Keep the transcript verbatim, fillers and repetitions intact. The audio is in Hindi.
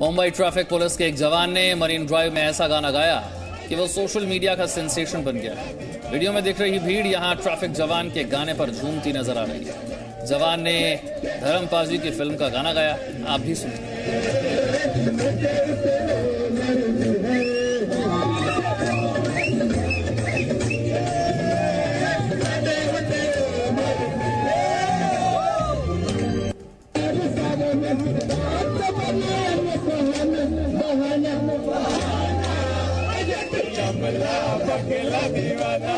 मुंबई ट्रैफिक पुलिस के एक जवान ने मरीन ड्राइव में ऐसा गाना गाया कि वो सोशल मीडिया का सेंसेशन बन गया। वीडियो में दिख रही भीड़ यहाँ ट्रैफिक जवान के गाने पर झूमती नजर आ रही है। जवान ने धर्म पाजी की फिल्म का गाना गाया, आप भी सुनिए। यमला पगला दीवाना।